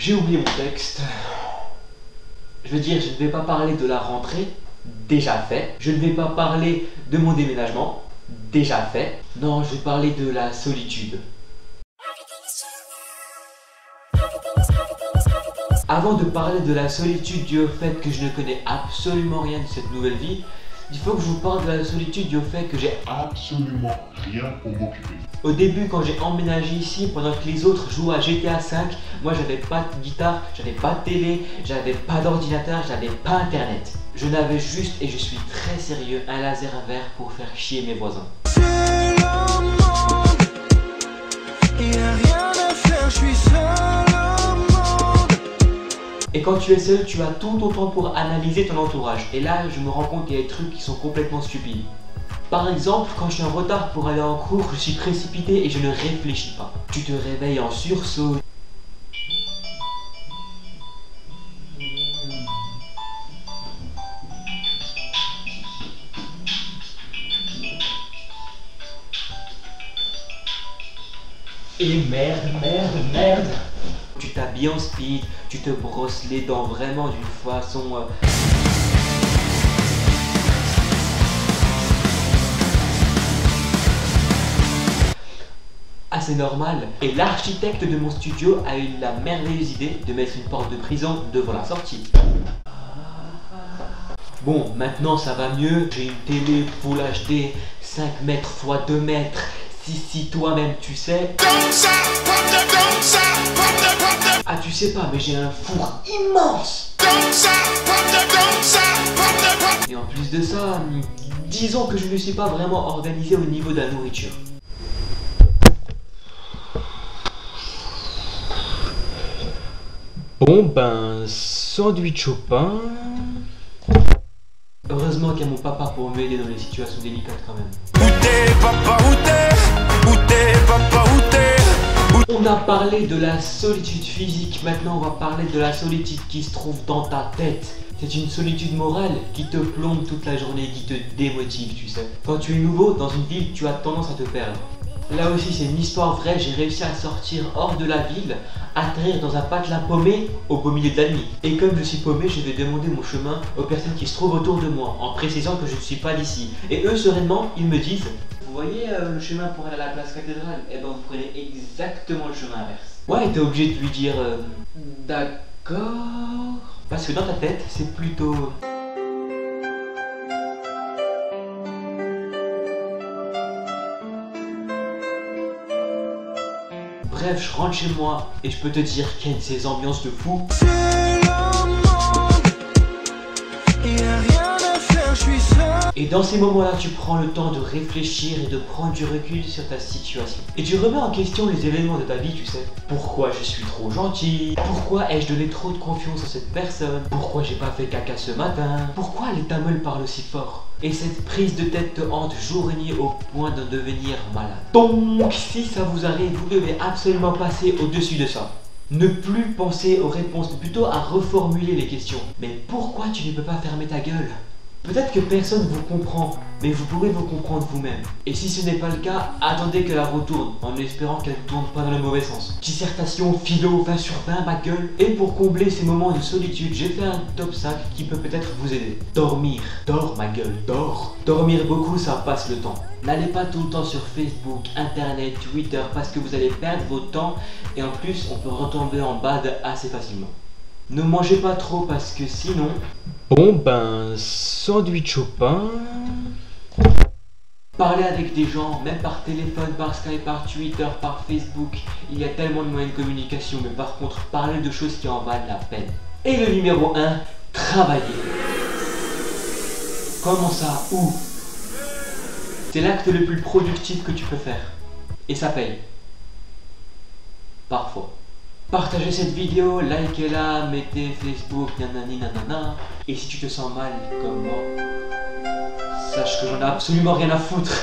J'ai oublié mon texte. Je veux dire, je ne vais pas parler de la rentrée, déjà fait. Je ne vais pas parler de mon déménagement, déjà fait. Non, je vais parler de la solitude. Avant de parler de la solitude due au fait que je ne connais absolument rien de cette nouvelle vie, il faut que je vous parle de la solitude due au fait que j'ai absolument rien pour m'occuper. Au début, quand j'ai emménagé ici, pendant que les autres jouaient à GTA V, moi j'avais pas de guitare, j'avais pas de télé, j'avais pas d'ordinateur, j'avais pas internet. Je n'avais juste, et je suis très sérieux, un laser à verre pour faire chier mes voisins. C'est le monde, il n'y a rien à faire, je suis seul. Et quand tu es seul, tu as tout ton temps pour analyser ton entourage. Et là, je me rends compte qu'il y a des trucs qui sont complètement stupides. Par exemple, quand je suis en retard pour aller en cours, je suis précipité et je ne réfléchis pas. Tu te réveilles en sursaut. Et merde. Tu t'habilles en speed, tu te brosses les dents vraiment d'une façon... assez normale. Et l'architecte de mon studio a eu la merveilleuse idée de mettre une porte de prison devant la sortie. Bon, maintenant ça va mieux. J'ai une télé Full HD, 5 mètres x 2 mètres. Si toi-même tu sais... Ah tu sais pas, mais j'ai un four immense. Et en plus de ça, disons que je ne suis pas vraiment organisé au niveau de la nourriture. Bon ben, sandwich au pain... Heureusement qu'il y a mon papa pour m'aider dans les situations délicates quand même. On a parlé de la solitude physique, maintenant on va parler de la solitude qui se trouve dans ta tête. C'est une solitude morale qui te plombe toute la journée, qui te démotive, tu sais. Quand tu es nouveau dans une ville, tu as tendance à te perdre. Là aussi c'est une histoire vraie, j'ai réussi à sortir hors de la ville, atterrir dans un patelin paumé au beau milieu de la nuit. Et comme je suis paumé, je vais demander mon chemin aux personnes qui se trouvent autour de moi, en précisant que je ne suis pas d'ici. Et eux sereinement, ils me disent... Vous voyez le chemin pour aller à la place cathédrale? Eh ben vous prenez exactement le chemin inverse. Ouais, t'es obligé de lui dire... D'accord... Parce que dans ta tête, c'est plutôt... Bref, je rentre chez moi et je peux te dire qu'il y a ces ambiances de fou. C'est le monde, il n'y a rien à faire, je suis seul. Et dans ces moments-là, tu prends le temps de réfléchir et de prendre du recul sur ta situation. Et tu remets en question les événements de ta vie, tu sais. Pourquoi je suis trop gentil? Pourquoi ai-je donné trop de confiance à cette personne? Pourquoi j'ai pas fait caca ce matin? Pourquoi les Tamouls parlent aussi fort? Et cette prise de tête te hante jour et nuit au point d'en devenir malade. Donc, si ça vous arrive, vous devez absolument passer au-dessus de ça. Ne plus penser aux réponses, mais plutôt à reformuler les questions. Mais pourquoi tu ne peux pas fermer ta gueule? Peut-être que personne vous comprend, mais vous pourrez vous comprendre vous-même. Et si ce n'est pas le cas, attendez que la roue tourne, en espérant qu'elle ne tourne pas dans le mauvais sens. Dissertation, philo, 20 sur 20, ma gueule. Et pour combler ces moments de solitude, j'ai fait un top 5 qui peut peut-être vous aider. Dormir. Dors, ma gueule, dors. Dormir beaucoup, ça passe le temps. N'allez pas tout le temps sur Facebook, Internet, Twitter, parce que vous allez perdre votre temps, et en plus, on peut retomber en bad assez facilement. Ne mangez pas trop, parce que sinon... Bon ben, sandwich au pain... Parler avec des gens, même par téléphone, par Skype, par Twitter, par Facebook, il y a tellement de moyens de communication, mais par contre, parler de choses qui en valent la peine. Et le numéro 1, travailler. Comment ça? Où? C'est l'acte le plus productif que tu peux faire. Et ça paye. Parfois. Partagez cette vidéo, likez-la, mettez Facebook, nanani nanana. Et si tu te sens mal comme moi, sache que j'en ai absolument rien à foutre.